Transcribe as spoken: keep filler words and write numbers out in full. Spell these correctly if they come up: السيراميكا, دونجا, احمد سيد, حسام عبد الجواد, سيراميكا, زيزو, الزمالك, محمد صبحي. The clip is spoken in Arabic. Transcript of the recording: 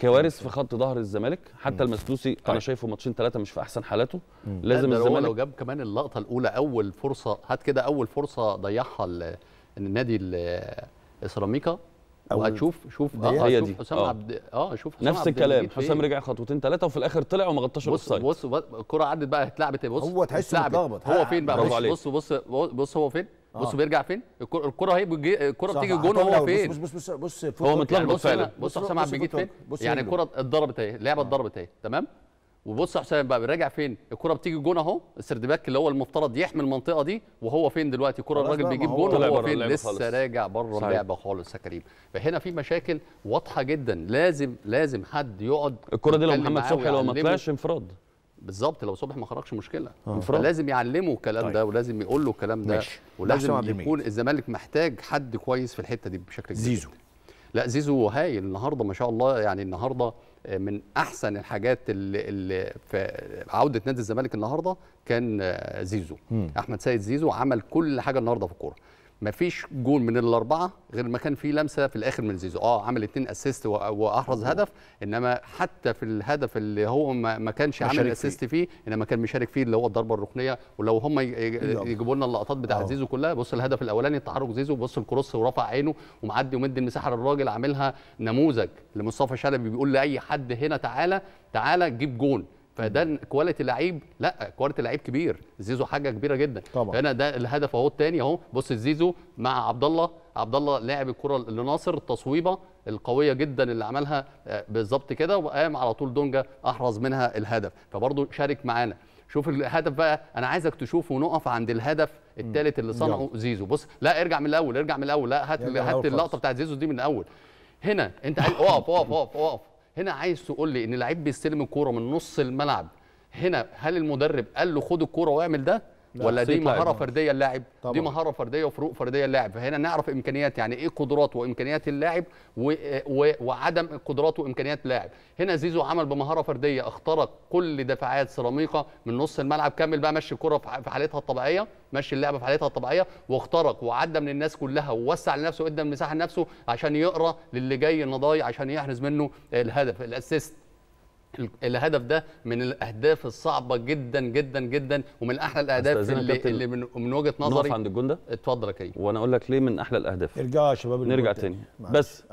كوارث في خط ظهر الزمالك، حتى المسلوسي انا شايفه ماتشين ثلاثه مش في احسن حالاته. مم. لازم الزمالك لو جاب كمان اللقطه الاولى اول فرصه، هات كده اول فرصه ضيعها النادي السيراميكا وهتشوف شوف هي دي حسام عبد اه شوف حسام نفس الكلام، حسام رجع خطوتين ثلاثه وفي الاخر طلع وما غطاش الاوفسايد. بص بص الكره عدت بقى اتلعبت، بص هو تحسه متلخبط هو فين بقى، بص بص بص هو فين، بص بيرجع فين الكره، هي الكره بتيجي الجون وهو فين، بص بص بص بص هو متلخبط فعلا. بص حسام عبد الجواد فين يعني الكره اتضربت اهي، اللعبه اتضربت اهي تمام، وبص حسام بقى بيرجع فين، الكره بتيجي الجون اهو، السردباك اللي هو المفترض يحمي المنطقه دي وهو فين دلوقتي، كره الراجل بيجيب جون وهو فين، لسه راجع بره اللعبه خالص يا كريم. فهنا في مشاكل واضحه جدا، لازم لازم حد يقعد. الكره دي لو محمد صبحي لو ما طلعش انفراد بالظبط، لو صبحي ما خرجش مشكله، فلازم يعلمه الكلام طيب. ده ولازم يقول له الكلام ده ماشي. ولازم يكون الزمالك محتاج حد كويس في الحته دي بشكل كبير. زيزو لا زيزو هايل النهارده ما شاء الله، يعني النهارده من احسن الحاجات اللي, اللي في عوده نادي الزمالك النهارده كان زيزو. مم. احمد سيد زيزو عمل كل حاجه النهارده في الكوره، مفيش جول من الاربعه غير ما كان في لمسه في الاخر من زيزو، اه عمل اتنين اسيست واحرز هدف، انما حتى في الهدف اللي هو ما كانش عامل اسيست فيه انما كان مشارك فيه اللي هو الضربه الركنيه. ولو هم يجيبوا لنا اللقطات بتاعه زيزو كلها، بص الهدف الاولاني تعرج زيزو، بص الكروس ورفع عينه ومعدي ومدي المساحه للراجل، عاملها نموذج لمصطفى شلبي بيقول لاي حد هنا تعالى تعالى جيب جون. فده كواليتي لعيب، لا كواليتي لعيب كبير، زيزو حاجه كبيره جدا طبعا. هنا ده الهدف اهو الثاني اهو، بص زيزو مع عبد الله، عبد الله لاعب الكره لناصر، التصويبه القويه جدا اللي عملها بالظبط كده، وقام على طول دونجا احرز منها الهدف، فبرضه شارك معانا. شوف الهدف بقى، انا عايزك تشوفه ونقف عند الهدف الثالث اللي صنعه زيزو. بص لا ارجع من الاول، ارجع من الاول، لا هات هات اللقطه بتاعت زيزو دي من الاول. هنا انت اقف اقف اقف اقف هنا عايز تقول لي ان لعيب بيستلم الكوره من نص الملعب، هنا هل المدرب قال له خد الكوره واعمل ده؟ ولا دي مهاره فرديه اللاعب؟ دي مهاره فرديه وفروق فرديه اللاعب، فهنا نعرف امكانيات، يعني ايه قدرات وامكانيات اللاعب و... و... وعدم قدرات وامكانيات اللاعب. هنا زيزو عمل بمهاره فرديه، اخترق كل دفاعات سيراميكا من نص الملعب، كمل بقى مشي الكوره في حالتها الطبيعيه، مشي اللعبه في حالتها الطبيعيه، واخترق وعدى من الناس كلها ووسع لنفسه، ادى مساحه لنفسه عشان يقرا للي جاي نضاي عشان يحرز منه الهدف الاسيست. الهدف ده من الاهداف الصعبه جدا جدا جدا، ومن احلى الاهداف اللي, اللي من, من وجهه نظري. نقف عند الجون ده اتفضل يا كريم وانا اقول لك ليه من احلى الاهداف. ارجعوا يا شباب نرجع تاني معاش. بس